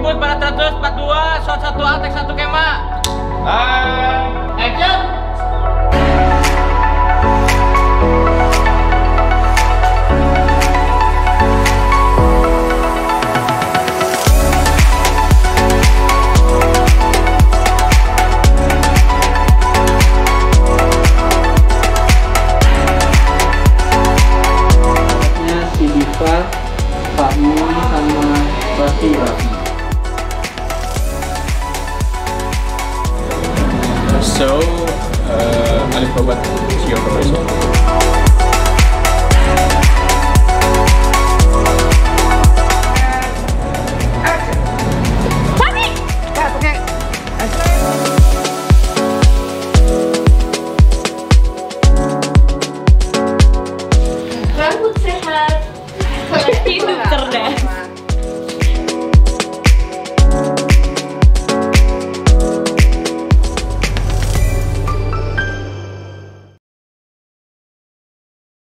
1442 shot 1 Altek 1 Kema. Action. So, Alibaba CEO Professor.